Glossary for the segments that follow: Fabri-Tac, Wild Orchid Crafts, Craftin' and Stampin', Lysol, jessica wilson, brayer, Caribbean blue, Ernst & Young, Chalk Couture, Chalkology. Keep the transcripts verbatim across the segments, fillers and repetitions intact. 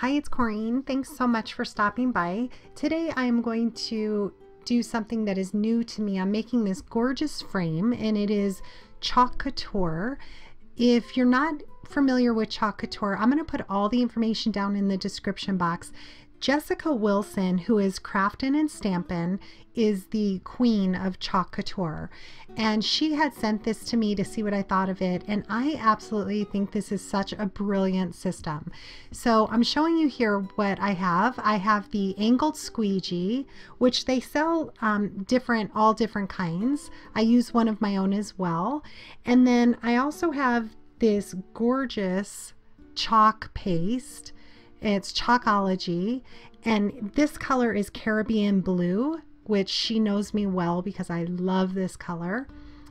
Hi, it's Corrine. Thanks so much for stopping by. Today I'm going to do something that is new to me. I'm making this gorgeous frame and it is Chalk Couture. If you're not familiar with Chalk Couture, I'm going to put all the information down in the description box. Jessica Wilson, who is Craftin' and Stampin', is the queen of Chalk Couture, and she had sent this to me to see what I thought of it, and I absolutely think this is such a brilliant system. So I'm showing you here what I have. I have the angled squeegee, which they sell um, different, all different kinds. I use one of my own as well, and then I also have this gorgeous chalk paste. It's Chalkology, and this color is Caribbean blue, which she knows me well because I love this color,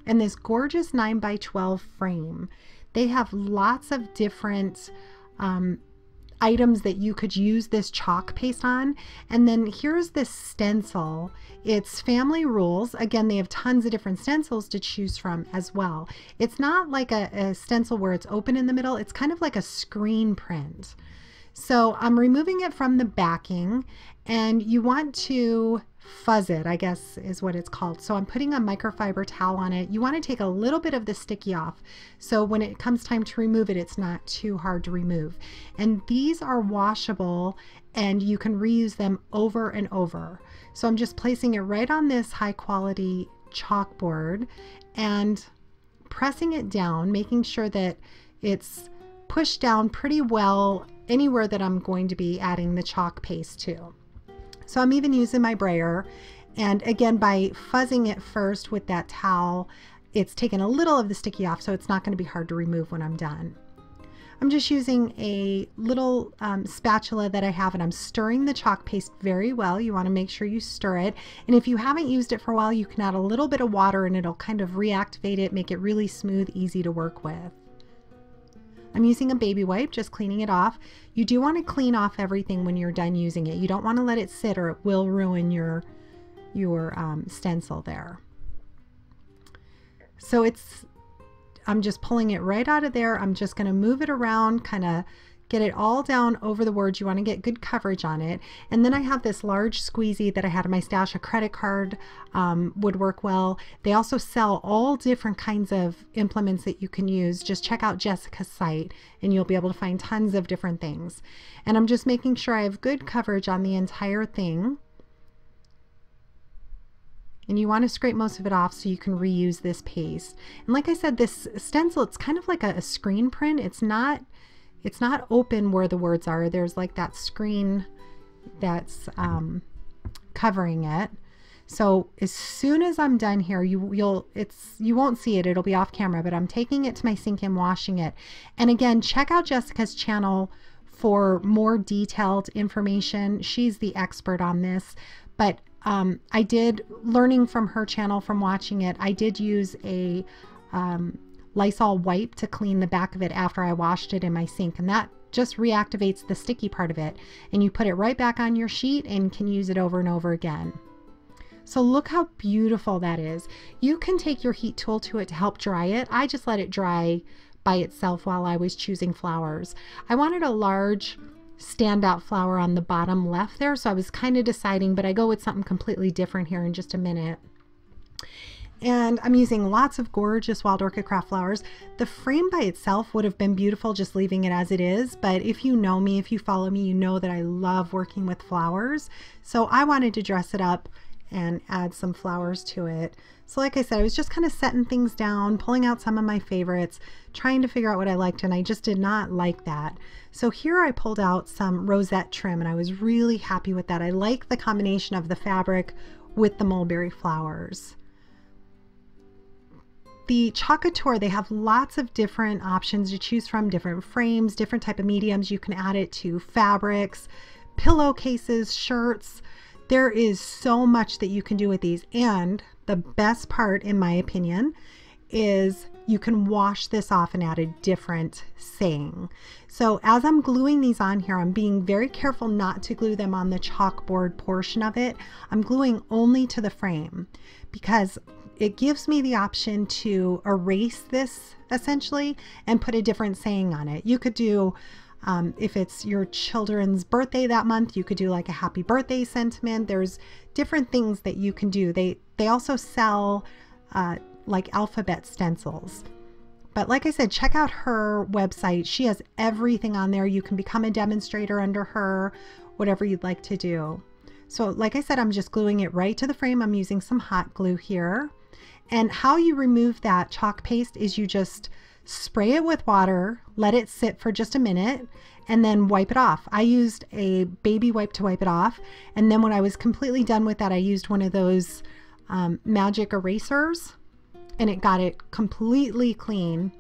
and this gorgeous nine by twelve frame. They have lots of different um, items that you could use this chalk paste on. And then here's this stencil. It's family rules. Again, they have tons of different stencils to choose from as well. It's not like a, a stencil where it's open in the middle. It's kind of like a screen print. So I'm removing it from the backing, and you want to fuzz it, I guess is what it's called. So I'm putting a microfiber towel on it. You want to take a little bit of the sticky off, so when it comes time to remove it, it's not too hard to remove. And these are washable, and you can reuse them over and over. So I'm just placing it right on this high quality chalkboard and pressing it down, making sure that it's pushed down pretty well anywhere that I'm going to be adding the chalk paste to. So I'm even using my brayer, and again, by fuzzing it first with that towel, it's taken a little of the sticky off, so it's not going to be hard to remove when I'm done. I'm just using a little um, spatula that I have, and I'm stirring the chalk paste very well. You want to make sure you stir it, and if you haven't used it for a while, you can add a little bit of water and it'll kind of reactivate it, make it really smooth, easy to work with. I'm using a baby wipe, just cleaning it off. You do want to clean off everything when you're done using it. You don't want to let it sit, or it will ruin your, your um, stencil there. So it's, I'm just pulling it right out of there. I'm just going to move it around, kind of get it all down over the words. You want to get good coverage on it. And then I have this large squeegee that I had in my stash. A credit card um, would work well. They also sell all different kinds of implements that you can use. Just check out Jessica's site and you'll be able to find tons of different things. And I'm just making sure I have good coverage on the entire thing. And you want to scrape most of it off so you can reuse this paste. And like I said, this stencil, it's kind of like a, a screen print. It's not It's not open where the words are. There's like that screen that's um, covering it. So as soon as I'm done here, you you'll it's you won't see it. It'll be off camera, but I'm taking it to my sink and washing it. And again, check out Jessica's channel for more detailed information. She's the expert on this, but um, I did learning from her channel from watching it. I did use a um, Lysol wipe to clean the back of it after I washed it in my sink, and that just reactivates the sticky part of it, and you put it right back on your sheet and can use it over and over again. So look how beautiful that is. You can take your heat tool to it to help dry it. I just let it dry by itself while I was choosing flowers. I wanted a large standout flower on the bottom left there, so I was kind of deciding, but I go with something completely different here in just a minute. And I'm using lots of gorgeous Wild Orchid Craft flowers. The frame by itself would have been beautiful just leaving it as it is, but if you know me, if you follow me, you know that I love working with flowers. So I wanted to dress it up and add some flowers to it. So like I said, I was just kind of setting things down, pulling out some of my favorites, trying to figure out what I liked, and I just did not like that. So here I pulled out some rosette trim, and I was really happy with that. I like the combination of the fabric with the mulberry flowers. The Chalk Couture, they have lots of different options to choose from, different frames, different type of mediums. You can add it to fabrics, pillowcases, shirts. There is so much that you can do with these. And the best part, in my opinion, is you can wash this off and add a different saying. So as I'm gluing these on here, I'm being very careful not to glue them on the chalkboard portion of it. I'm gluing only to the frame because it gives me the option to erase this essentially and put a different saying on it. You could do Um, if it's your children's birthday that month, you could do like a happy birthday sentiment. There's different things that you can do. They, they also sell uh, like alphabet stencils. But like I said, check out her website. She has everything on there. You can become a demonstrator under her, whatever you'd like to do. So like I said, I'm just gluing it right to the frame. I'm using some hot glue here. And how you remove that chalk paste is you just spray it with water, let it sit for just a minute, and then wipe it off. I used a baby wipe to wipe it off. And then when I was completely done with that, I used one of those um, magic erasers, and it got it completely clean.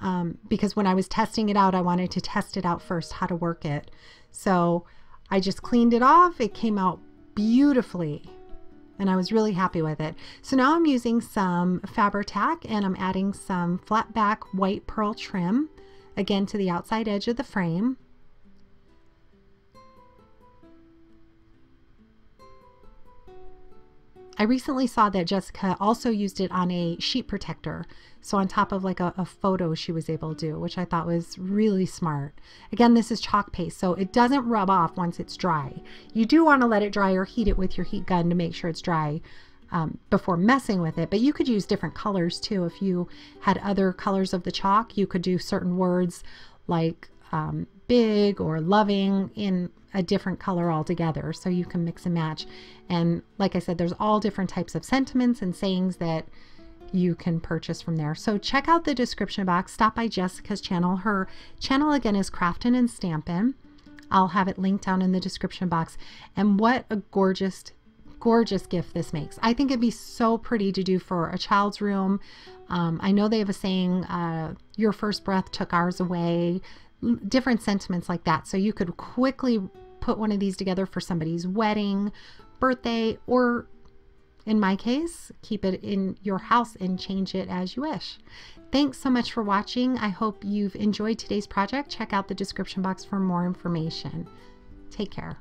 Um, because when I was testing it out, I wanted to test it out first, how to work it. So I just cleaned it off. It came out beautifully, and I was really happy with it. So now I'm using some Fabri-Tac, and I'm adding some flat back white pearl trim, again to the outside edge of the frame. I recently saw that Jessica also used it on a sheet protector, so on top of like a, a photo she was able to do, which I thought was really smart. Again, this is chalk paste, so it doesn't rub off once it's dry. You do want to let it dry or heat it with your heat gun to make sure it's dry um, before messing with it, but you could use different colors too. If you had other colors of the chalk, you could do certain words like um, big or loving in a different color altogether, so you can mix and match. And like I said, there's all different types of sentiments and sayings that you can purchase from there. So check out the description box, stop by Jessica's channel. Her channel again is Craftin' and Stampin'. I'll have it linked down in the description box. And what a gorgeous, gorgeous gift this makes. I think it'd be so pretty to do for a child's room. Um, I know they have a saying, uh, your first breath took ours away, different sentiments like that. So you could quickly put one of these together for somebody's wedding, birthday, or in my case, keep it in your house and change it as you wish. Thanks so much for watching. I hope you've enjoyed today's project. Check out the description box for more information. Take care.